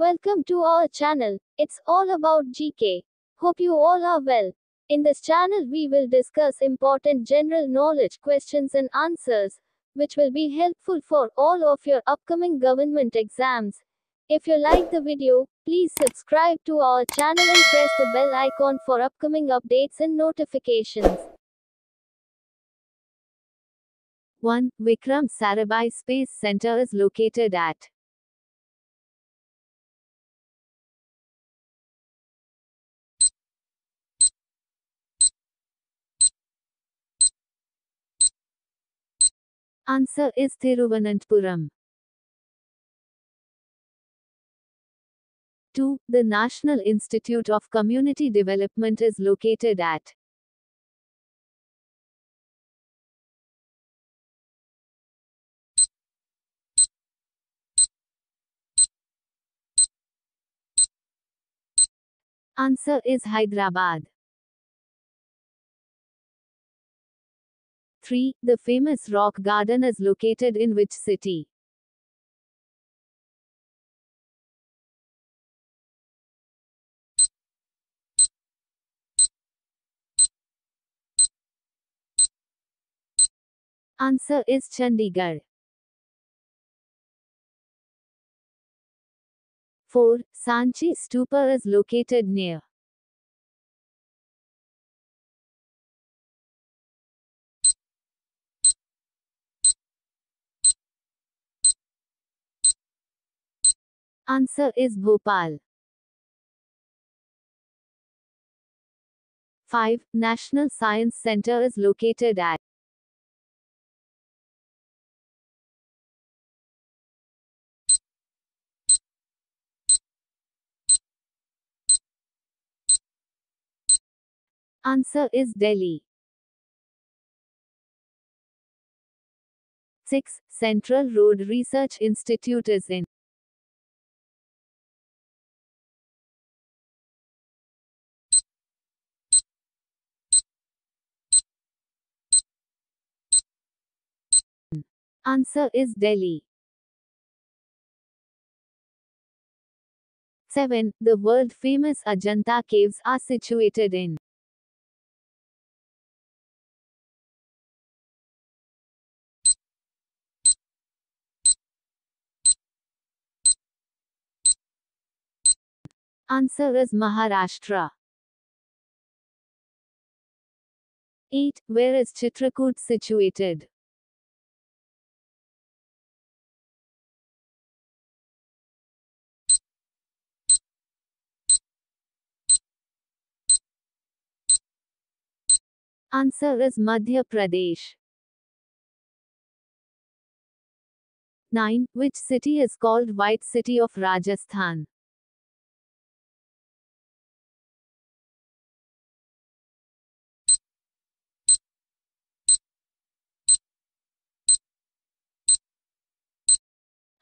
Welcome to our channel. It's all about GK. Hope you all are well. In this channel we will discuss important general knowledge questions and answers, which will be helpful for all of your upcoming government exams. If you like the video, please subscribe to our channel and press the bell icon for upcoming updates and notifications. 1. Vikram Sarabhai Space Centre is located at . Answer is Thiruvananthapuram. 2. The National Institute of Community Development is located at . Answer is Hyderabad. 3. The famous rock garden is located in which city? Answer is Chandigarh. 4. Sanchi Stupa is located near . Answer is Bhopal. 5. National Science Center is located at . Answer is Delhi. 6. Central Road Research Institute is in . Answer is Delhi. 7. The world-famous Ajanta Caves are situated in . Answer is Maharashtra. 8. Where is Chitrakoot situated? Answer is Madhya Pradesh. 9. Which city is called White City of Rajasthan?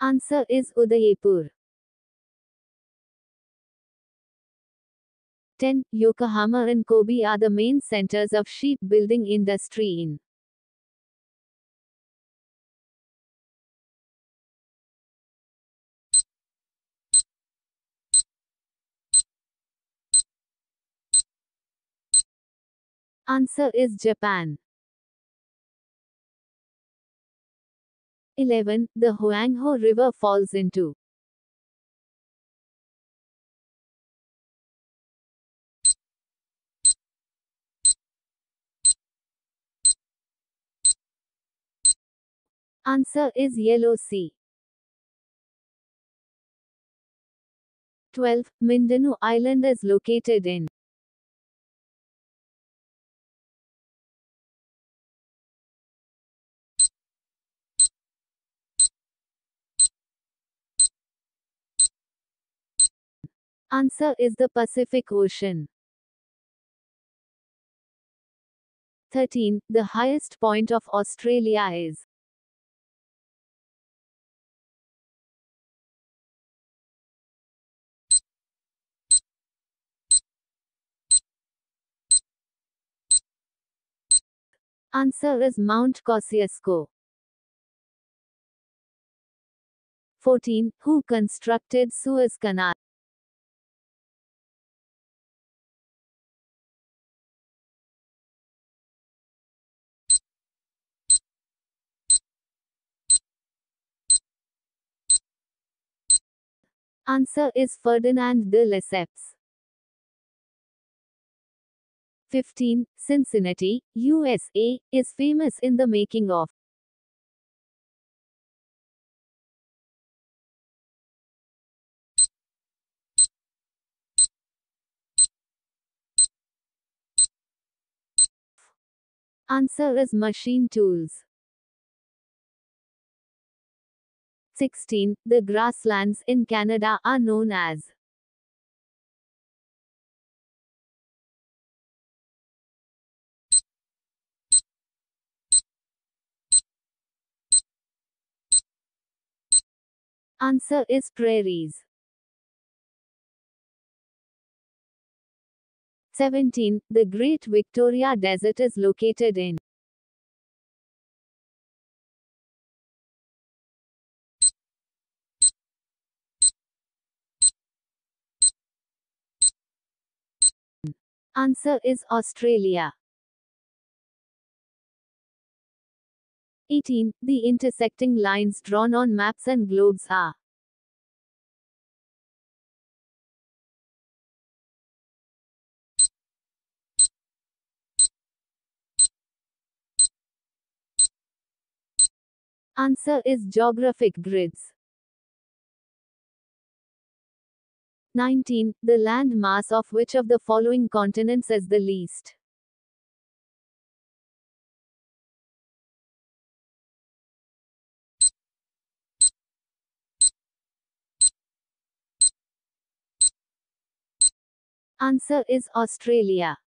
Answer is Udaipur. 10. Yokohama and Kobe are the main centers of shipbuilding industry in . Answer is Japan. 11. The Huangho River falls into . Answer is Yellow Sea. 12. Mindanao Island is located in . Answer is the Pacific Ocean. 13. The highest point of Australia is . Answer is Mount Kosciusko. 14, who constructed Suez Canal. Answer is Ferdinand de Lesseps. 15. Cincinnati, USA, is famous in the making of. Answer is machine tools. 16. The grasslands in Canada are known as. Answer is prairies. 17. The Great Victoria Desert is located in. Answer is Australia. 18. The intersecting lines drawn on maps and globes are. Answer is geographic grids. 19. The land mass of which of the following continents is the least? Answer is Australia.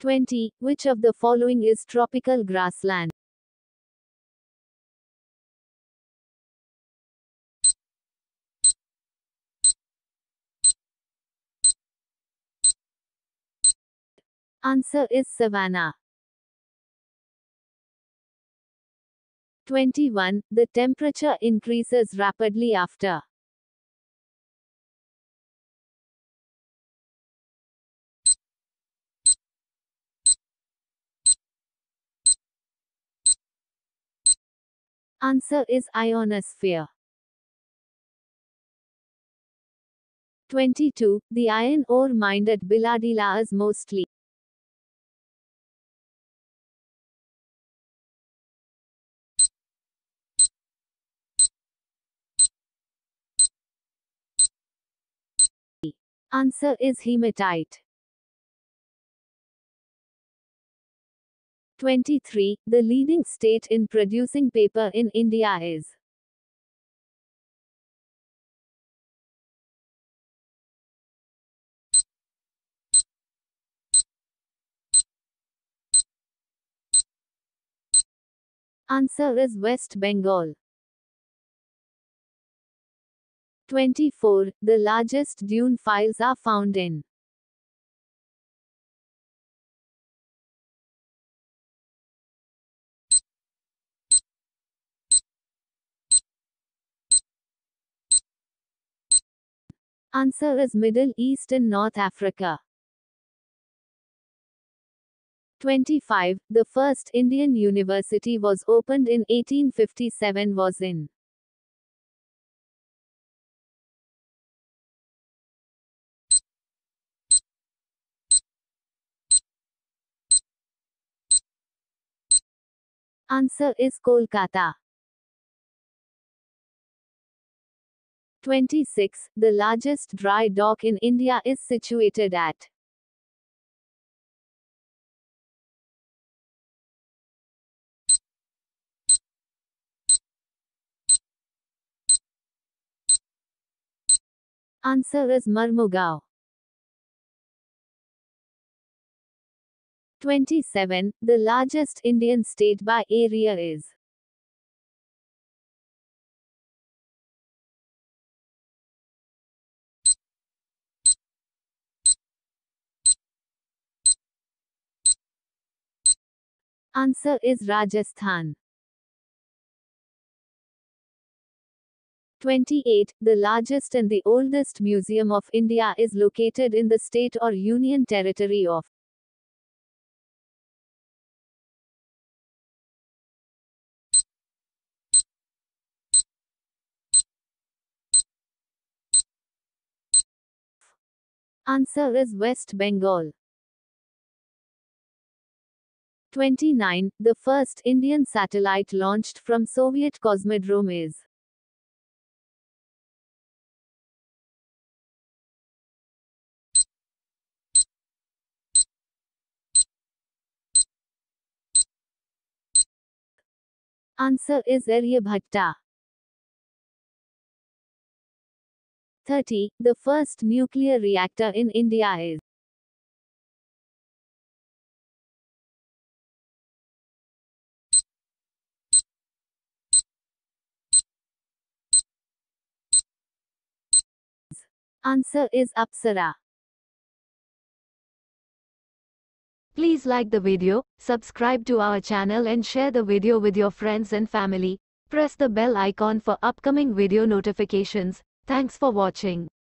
20. Which of the following is tropical grassland? Answer is savanna. 21. The temperature increases rapidly after. Answer is ionosphere. 22. The iron ore mined at Biladila is mostly. Answer is hematite. 23. The leading state in producing paper in India is. Answer is West Bengal. 24. The largest dune files are found in. Answer is Middle East and North Africa. 25. The first Indian university was opened in 1857 was in. Answer is Kolkata. 26. The largest dry dock in India is situated at. Answer is Marmugao. 27. The largest Indian state by area is. Answer is Rajasthan. 28. The largest and the oldest museum of India is located in the state or union territory of. Answer is West Bengal. 29. The first Indian satellite launched from Soviet Cosmodrome is. Answer is Aryabhata. 30. The first nuclear reactor in India is. Answer is Apsara. Please like the video, subscribe to our channel and share the video with your friends and family. Press the bell icon for upcoming video notifications. Thanks for watching.